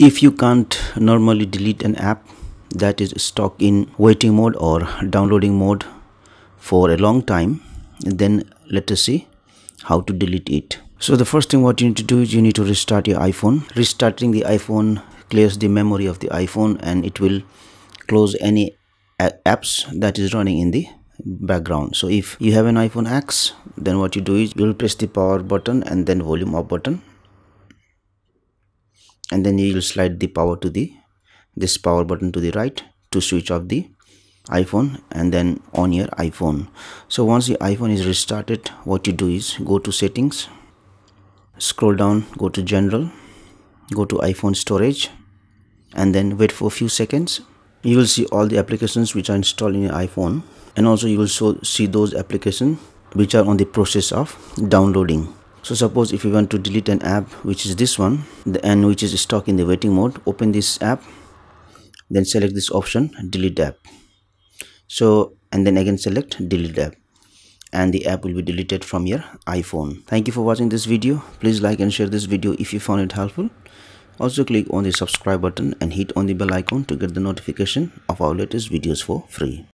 If you can't normally delete an app that is stuck in waiting mode or downloading mode for a long time, then let us see how to delete it. So the first thing what you need to do is you need to restart your iPhone. Restarting the iPhone clears the memory of the iPhone and it will close any apps that is running in the background. So if you have an iPhone X, then what you do is you will press the power button and then volume up button, and then you will slide the power to this power button to the right to switch off the iPhone and then on your iPhone. So once the iPhone is restarted, what you do is go to Settings, scroll down, go to General, go to iPhone storage, and then wait for a few seconds. You will see all the applications which are installed in your iPhone, and also you will see those applications which are on the process of downloading. So suppose if you want to delete an app, which is this one, and which is stuck in the waiting mode, open this app, then select this option, delete app. So, and then again select delete app, and the app will be deleted from your iPhone. Thank you for watching this video. Please like and share this video if you found it helpful. Also click on the subscribe button and hit on the bell icon to get the notification of our latest videos for free.